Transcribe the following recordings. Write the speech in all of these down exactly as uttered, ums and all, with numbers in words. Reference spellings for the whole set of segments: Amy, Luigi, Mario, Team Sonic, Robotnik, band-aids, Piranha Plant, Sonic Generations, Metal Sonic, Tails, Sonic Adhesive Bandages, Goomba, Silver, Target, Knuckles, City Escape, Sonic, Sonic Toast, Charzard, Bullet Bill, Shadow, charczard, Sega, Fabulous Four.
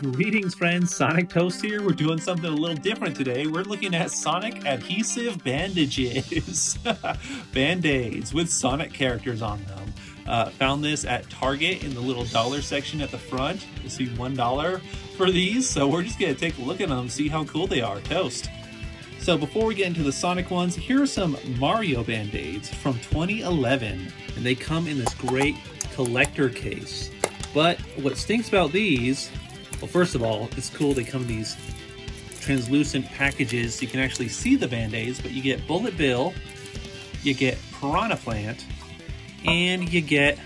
Greetings friends, Sonic Toast here. We're doing something a little different today. We're looking at Sonic Adhesive Bandages. Band-Aids with Sonic characters on them. Uh, found this at Target in the little dollar section at the front. You'll see one dollar for these. So we're just gonna take a look at them, see how cool they are. Toast. So before we get into the Sonic ones, here are some Mario Band-Aids from twenty eleven. And they come in this great collector case. But what stinks about these, well, first of all, it's cool they come in these translucent packages so you can actually see the Band-Aids, but you get Bullet Bill, you get Piranha Plant, and you get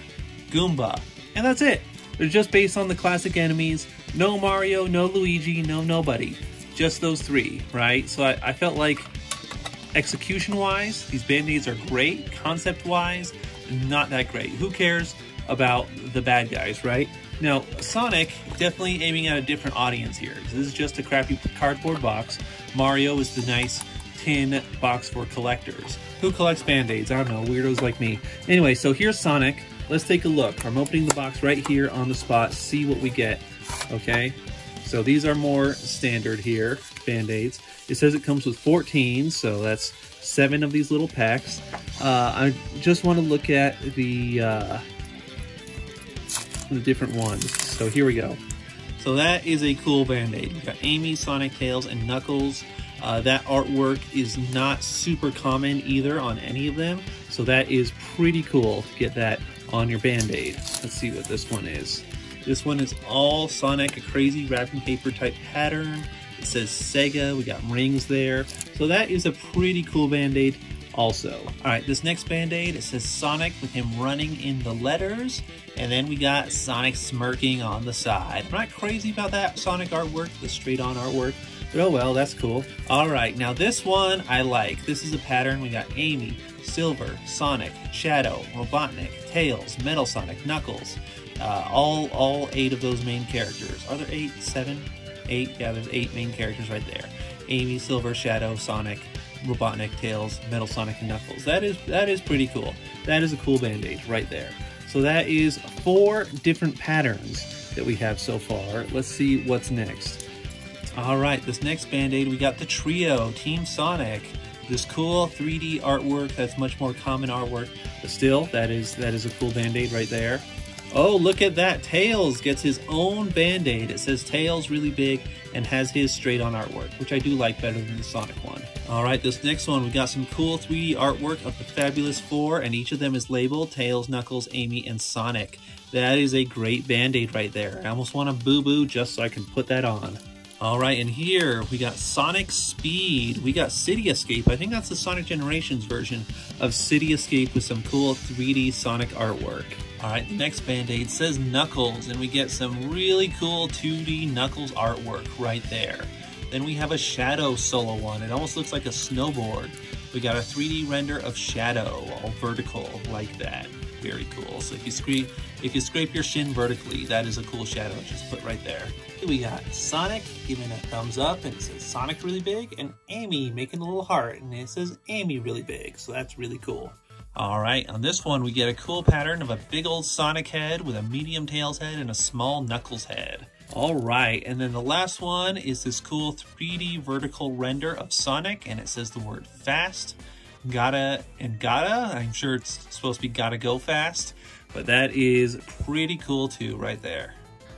Goomba. And that's it. They're just based on the classic enemies. No Mario, no Luigi, no nobody. Just those three, right? So I, I felt like execution-wise, these Band-Aids are great. Concept-wise, not that great. Who cares about the bad guys, right? Now, Sonic definitely aiming at a different audience here. This is just a crappy cardboard box. Mario is the nice tin box for collectors. Who collects Band-Aids? I don't know, weirdos like me. Anyway, so here's Sonic. Let's take a look. I'm opening the box right here on the spot, see what we get, okay? So these are more standard here, Band-Aids. It says it comes with fourteen, so that's seven of these little packs. Uh, I just want to look at the... Uh, the different ones. So here we go. So that is a cool Band-Aid. We've got Amy, Sonic, Tails, and Knuckles. Uh, that artwork is not super common either on any of them, so that is pretty cool to get that on your Band-Aid. Let's see what this one is. This one is all Sonic, a crazy wrapping paper type pattern. It says Sega, we got rings there. So that is a pretty cool Band-Aid also. All right, this next Band-Aid, it says Sonic with him running in the letters, and then we got Sonic smirking on the side. I'm not crazy about that Sonic artwork, the straight-on artwork, but oh well, that's cool. All right, now this one I like. This is a pattern. We got Amy, Silver, Sonic, Shadow, Robotnik, Tails, Metal Sonic, Knuckles, uh, all, all eight of those main characters. Are there eight, seven, eight? Yeah, there's eight main characters right there. Amy, Silver, Shadow, Sonic, Robotnik, Tails, Metal Sonic, and Knuckles. That is that is pretty cool. That is a cool Band-Aid right there. So that is four different patterns that we have so far. Let's see what's next. All right, this next Band-Aid, we got the trio, Team Sonic. This cool three D artwork that's much more common artwork, but still, that is, that is a cool Band-Aid right there. Oh, look at that. Tails gets his own Band-Aid. It says Tails really big and has his straight-on artwork, which I do like better than the Sonic one. All right, this next one, we got some cool three D artwork of the Fabulous Four, and each of them is labeled Tails, Knuckles, Amy, and Sonic. That is a great Band-Aid right there. I almost want to boo-boo just so I can put that on. All right, and here we got Sonic Speed. We got City Escape. I think that's the Sonic Generations version of City Escape with some cool three D Sonic artwork. All right, the next Band-Aid says Knuckles, and we get some really cool two D Knuckles artwork right there. Then we have a Shadow solo one. It almost looks like a snowboard. We got a three D render of Shadow, all vertical like that. Very cool. So if you scrape, if you scrape your shin vertically, that is a cool Shadow. Just put right there. We got Sonic giving a thumbs up, and it says Sonic really big, and Amy making a little heart, and it says Amy really big. So that's really cool. All right, on this one, we get a cool pattern of a big old Sonic head with a medium Tails head and a small Knuckles head. All right, and then the last one is this cool three D vertical render of Sonic, and it says the word fast, gotta, and gotta. I'm sure it's supposed to be gotta go fast, but that is pretty cool too right there.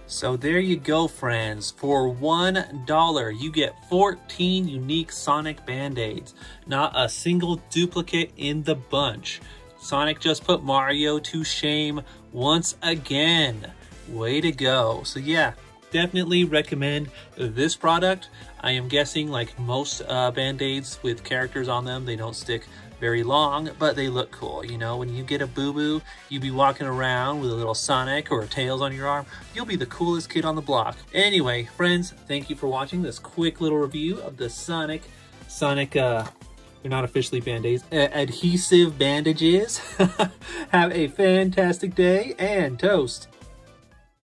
So there you go, friends. For one dollar, you get fourteen unique Sonic Band-Aids. Not a single duplicate in the bunch. Sonic just put Mario to shame once again. Way to go. So yeah, definitely recommend this product. I am guessing like most uh, Band-Aids with characters on them, they don't stick very long, but they look cool. You know, when you get a boo-boo, you be walking around with a little Sonic or Tails on your arm, you'll be the coolest kid on the block. Anyway, friends, thank you for watching this quick little review of the Sonic, Sonic, uh, they're not officially Band-Aids, uh, adhesive bandages. Have a fantastic day and toast.